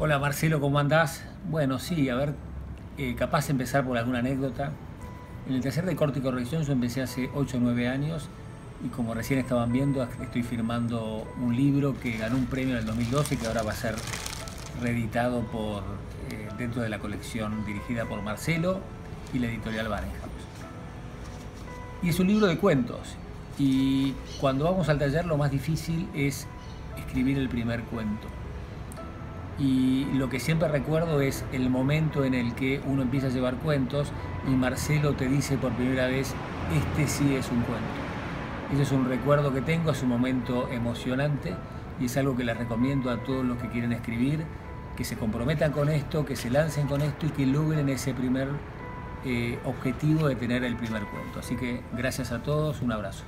Hola Marcelo, ¿cómo andás? Bueno, sí, a ver, capaz de empezar por alguna anécdota. En el taller de corte y corrección yo empecé hace 8 o 9 años y como recién estaban viendo, estoy firmando un libro que ganó un premio en el 2012 que ahora va a ser reeditado por, dentro de la colección dirigida por Marcelo y la editorial Barenhaus. Y es un libro de cuentos y cuando vamos al taller lo más difícil es escribir el primer cuento. Y lo que siempre recuerdo es el momento en el que uno empieza a llevar cuentos y Marcelo te dice por primera vez, este sí es un cuento. Ese es un recuerdo que tengo, es un momento emocionante y es algo que les recomiendo a todos los que quieren escribir, que se comprometan con esto, que se lancen con esto y que logren ese primer objetivo de tener el primer cuento. Así que gracias a todos, un abrazo.